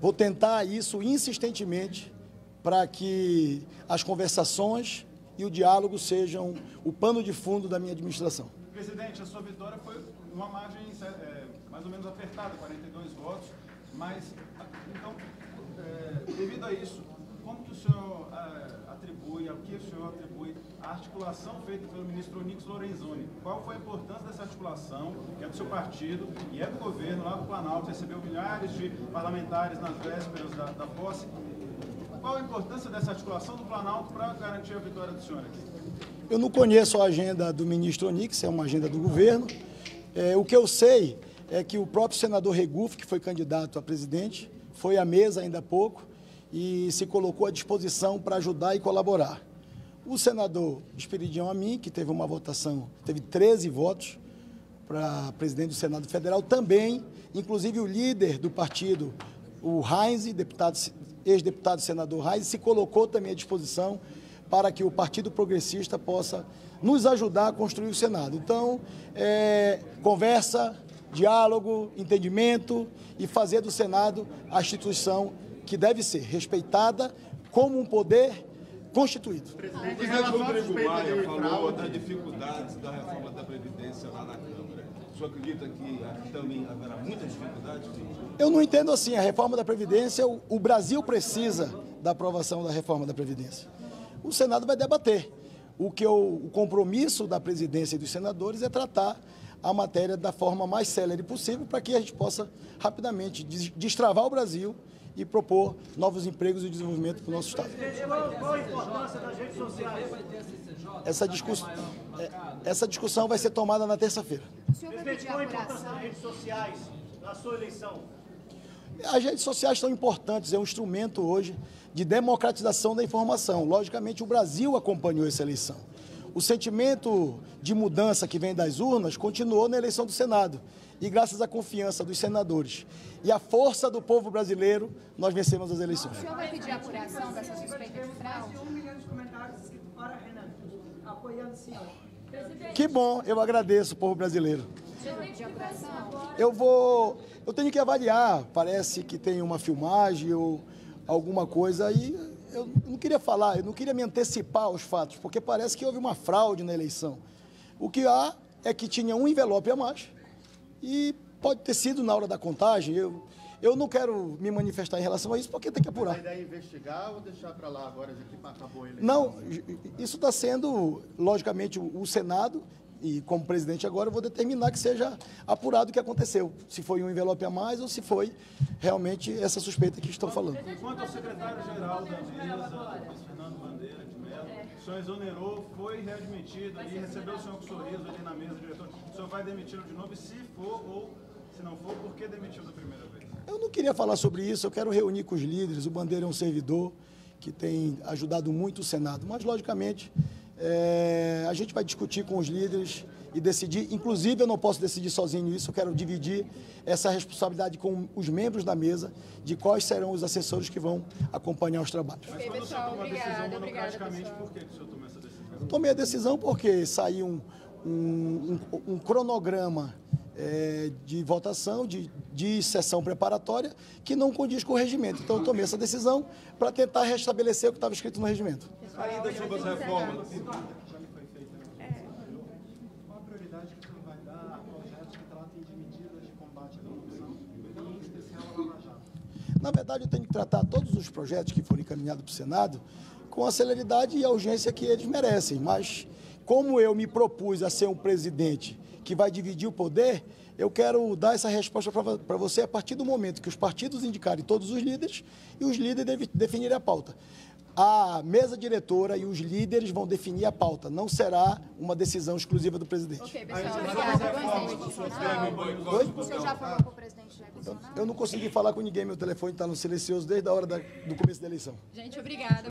Vou tentar isso insistentemente para que as conversações e o diálogo sejam o pano de fundo da minha administração. Presidente, a sua vitória foi numa margem mais ou menos apertada, 42 votos, mas, então, devido a isso, como que o senhor atribui, ao que o senhor atribui a articulação feita pelo ministro Onyx Lorenzoni? Qual foi a importância dessa articulação, que é do seu partido e é do governo, lá do Planalto, recebeu milhares de parlamentares nas vésperas da posse? Qual a importância dessa articulação do Planalto para garantir a vitória do senhor aqui? Eu não conheço a agenda do ministro Onyx, é uma agenda do governo. O que eu sei é que o próprio senador Reguffo, que foi candidato a presidente, foi à mesa ainda há pouco e se colocou à disposição para ajudar e colaborar. O senador Espiridão Amin, que teve uma votação, teve 13 votos para presidente do Senado Federal, também, inclusive o líder do partido, o ex-deputado senador Reis, se colocou também à disposição para que o Partido Progressista possa nos ajudar a construir o Senado. Então, conversa, diálogo, entendimento e fazer do Senado a instituição que deve ser respeitada como um poder constituído. O presidente Rodrigo Maia falou das dificuldades da reforma da Previdência lá na Câmara. O senhor acredita que também haverá muita dificuldade? Eu não entendo assim. A reforma da Previdência, o Brasil precisa da aprovação da reforma da Previdência. O Senado vai debater. O compromisso da presidência e dos senadores é tratar a matéria da forma mais célere possível para que a gente possa rapidamente destravar o Brasil e propor novos empregos e desenvolvimento para o nosso Estado. Qual a importância das redes sociais? Essa discussão vai ser tomada na terça-feira. Presidente, qual a importância das redes sociais na sua eleição? As redes sociais são importantes, é um instrumento hoje de democratização da informação. Logicamente, o Brasil acompanhou essa eleição. O sentimento de mudança que vem das urnas continuou na eleição do Senado. E graças à confiança dos senadores e à força do povo brasileiro, nós vencemos as eleições. O senhor vai pedir a apuração dessa suspeita de fraude? 1 milhão de comentários escritos para Renan, apoiando o senhor. Que bom, eu agradeço o povo brasileiro. Eu tenho que avaliar, parece que tem uma filmagem ou alguma coisa aí. Eu não queria falar, eu não queria me antecipar aos fatos, porque parece que houve uma fraude na eleição. O que há é que tinha um envelope a mais e pode ter sido na hora da contagem. Eu não quero me manifestar em relação a isso, porque tem que apurar. Mas a ideia é investigar ou deixar para lá agora, já que acabou a eleição? Não, isso está sendo, logicamente, o Senado, e como presidente agora eu vou determinar que seja apurado o que aconteceu, se foi um envelope a mais ou se foi realmente essa suspeita que estou falando. Quanto ao secretário-geral da mesa, Fernando Bandeira de Mello, o senhor exonerou, foi readmitido e recebeu o senhor com sorriso ali na mesa, diretor. O senhor vai demiti-lo de novo, se for ou se não for, por que demitiu da primeira vez? Eu não queria falar sobre isso, eu quero reunir com os líderes. O Bandeira é um servidor que tem ajudado muito o Senado, mas logicamente... a gente vai discutir com os líderes e decidir, inclusive eu não posso decidir sozinho isso, eu quero dividir essa responsabilidade com os membros da mesa de quais serão os assessores que vão acompanhar os trabalhos. Mas quando o senhor toma a decisão monocraticamente, por que o senhor tomou essa decisão? Tomei a decisão porque saiu um cronograma de votação, de sessão preparatória, que não condiz com o regimento. Então, eu tomei essa decisão para tentar restabelecer o que estava escrito no regimento. Ainda sobre as reformas. Qual a prioridade que o senhor vai dar a projetos que tratem de medidas de combate à corrupção, em especial a Lava Jato? Na verdade, eu tenho que tratar todos os projetos que foram encaminhados para o Senado com a celeridade e a urgência que eles merecem, mas... Como eu me propus a ser um presidente que vai dividir o poder, eu quero dar essa resposta para você a partir do momento que os partidos indicarem todos os líderes e os líderes definirem a pauta. A mesa diretora e os líderes vão definir a pauta, não será uma decisão exclusiva do presidente. Ok, pessoal, obrigado. O senhor já falou com o presidente, né? Eu não consegui falar com ninguém, meu telefone está no silencioso desde a hora do começo da eleição. Gente, obrigada.